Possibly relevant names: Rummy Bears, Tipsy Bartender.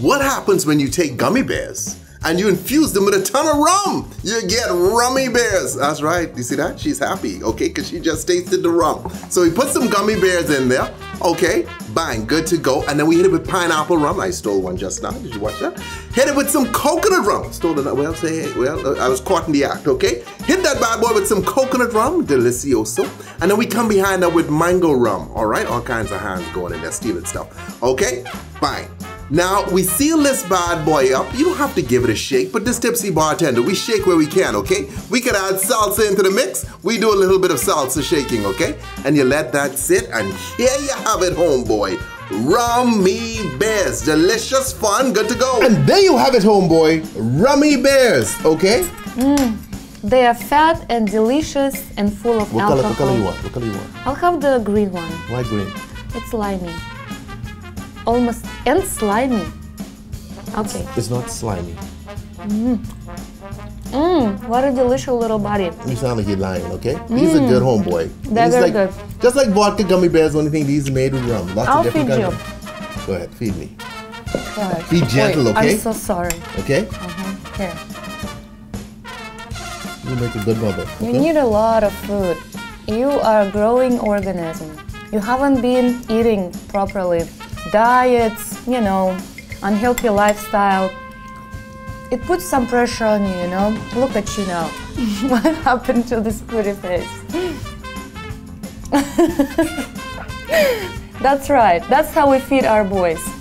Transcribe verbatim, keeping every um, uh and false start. What happens when you take gummy bears and you infuse them with a ton of rum? You get rummy bears. That's right, you see that? She's happy, okay? Because she just tasted the rum. So we put some gummy bears in there, okay? Bang, good to go. And then we hit it with pineapple rum. I stole one just now, did you watch that? Hit it with some coconut rum. Stole it, well, say, well, I was caught in the act, okay? Hit that bad boy with some coconut rum, delicioso. And then we come behind that with mango rum, all right? All kinds of hands going in there, stealing stuff, okay? Fine. Now, we seal this bad boy up. You don't have to give it a shake, but this tipsy bartender, we shake where we can, okay? We can add salsa into the mix. We do a little bit of salsa shaking, okay? And you let that sit, and here you have it, homeboy. Rummy bears. Delicious, fun, good to go. And there you have it, homeboy. Rummy bears, okay? Mm. They are fat and delicious and full of what alcohol. Color, what color you want? What color you want? I'll have the green one. Why green? It's limey. Almost and slimy. Okay. It's not slimy. Mmm. Mmm. What a delicious little body. You sound like you're lying, okay? Mm. These are good, homeboy. They're very like, good. Just like vodka gummy bears, only thing these are made with rum. Lots I'll of different feed you. Of go ahead, feed me. Go ahead. Be gentle, wait, okay? I'm so sorry. Okay? Uh-huh. Here. You make a good mother. Okay? You need a lot of food. You are a growing organism. You haven't been eating properly. Diets, you know, unhealthy lifestyle. It puts some pressure on you, you know? Look at you now. What happened to this pretty face? That's right, that's how we feed our boys.